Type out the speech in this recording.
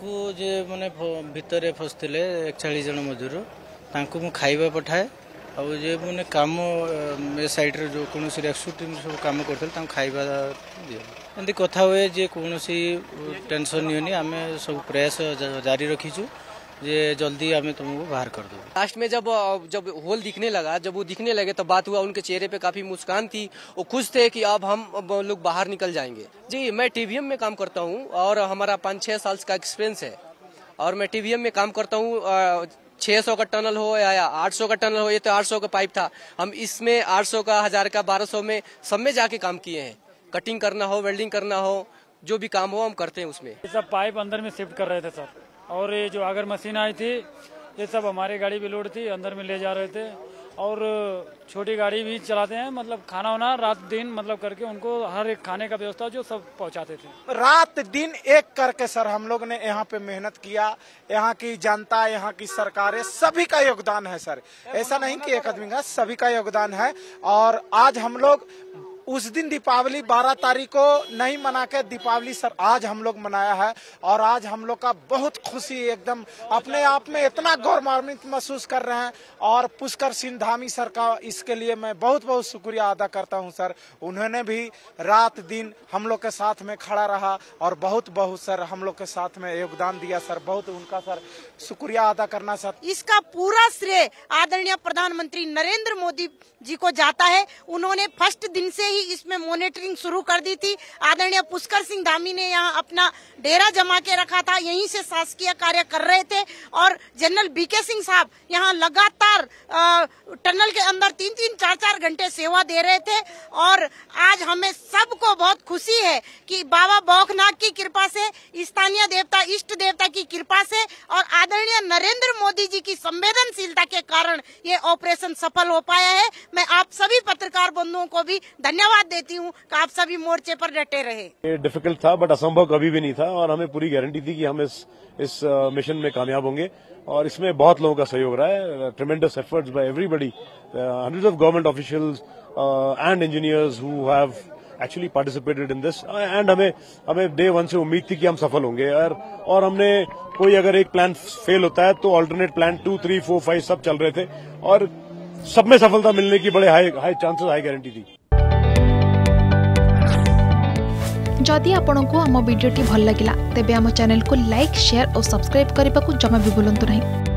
को जे माने भितरे फसथिले 41 जन मजदूर तांको मु खाइबा पठाए आ जे माने काम ए साइड रे जो कोनो रेस्क्यू टीम सब काम करथल तां खाइबा दियो एंदी कथा होए जे कोनो सी टेंशन नियोनी आमे सब प्रयास जारी रखी छु जे जल्दी हमें तुमको बाहर कर दो। लास्ट में जब होल दिखने लगा, जब वो दिखने लगे तब बात हुआ, उनके चेहरे पे काफी मुस्कान थी, वो खुश थे कि अब हम लोग बाहर निकल जाएंगे। जी मैं टीवीएम में काम करता हूँ और हमारा 5-6 साल का एक्सपीरियंस है और मैं टीवीएम में काम करता हूँ। 600 का टनल हो या 800 का टनल हो, ये तो 800 का पाइप था, हम इसमें 800 का, 1000 का, 1200 में सब में जाके काम किए हैं। कटिंग करना हो, वेल्डिंग करना हो, जो भी काम हो हम करते हैं उसमें। सब पाइप अंदर में शिफ्ट कर रहे थे सर, और ये जो आगर मशीन आई थी ये सब हमारी गाड़ी भी लोड थी, अंदर में ले जा रहे थे। और छोटी गाड़ी भी चलाते हैं, मतलब खाना वाना रात दिन मतलब करके उनको हर एक खाने का व्यवस्था जो सब पहुंचाते थे। रात दिन एक करके सर हम लोग ने यहाँ पे मेहनत किया। यहाँ की जनता, यहाँ की सरकारें, सभी का योगदान है सर, ऐसा नहीं कि एक आदमी का, सभी का योगदान है। और आज हम लोग उस दिन दीपावली 12 तारीख को नहीं मना के दीपावली सर आज हम लोग मनाया है और आज हम लोग का बहुत खुशी, एकदम अपने आप में इतना गौरवान्वित महसूस कर रहे हैं। और पुष्कर सिंह धामी सर का इसके लिए मैं बहुत बहुत शुक्रिया अदा करता हूं सर, उन्होंने भी रात दिन हम लोग के साथ में खड़ा रहा और बहुत बहुत सर हम लोग के साथ में योगदान दिया सर, बहुत उनका सर शुक्रिया अदा करना सर। इसका पूरा श्रेय आदरणीय प्रधानमंत्री नरेंद्र मोदी जी को जाता है, उन्होंने फर्स्ट दिन से इसमें मॉनिटरिंग शुरू कर दी थी। आदरणीय पुष्कर सिंह धामी ने यहाँ अपना डेरा जमा के रखा था, यहीं से शासकीय कार्य कर रहे थे। और जनरल बीके सिंह साहब यहाँ लगातार टनल के अंदर 3-3, 4-4 घंटे सेवा दे रहे थे। और आज हमें सबको बहुत खुशी है कि बाबा बौखनाथ की कृपा से, स्थानीय देवता इष्ट देवता की कृपा से और आदरणीय नरेंद्र मोदी जी की संवेदनशीलता के कारण ये ऑपरेशन सफल हो पाया है। मैं आप सभी पत्रकार बंधुओं को भी धन्यवाद देती हूँ कि आप सभी मोर्चे पर डटे रहे। ये डिफिकल्ट था बट असंभव कभी भी नहीं था और हमें पूरी गारंटी थी कि हम इस मिशन में कामयाब होंगे और इसमें बहुत लोगों का सहयोग रहा है। Tremendous efforts by everybody, hundreds of government officials and engineers who have actually participated in this. And हमें डे 1 से उम्मीद थी कि हम सफल होंगे और हमने कोई अगर एक प्लान फेल होता है तो ऑल्टरनेट प्लान 2, 3, 4, 5 सब चल रहे थे और सब में सफलता मिलने की बड़े हाई चांसेस, हाई गारंटी थी। जदि आपंक आम भिडी भल लगा तेब आम चैनल को लाइक, शेयर और सब्सक्राइब करने को जमा भी भूलु नहीं।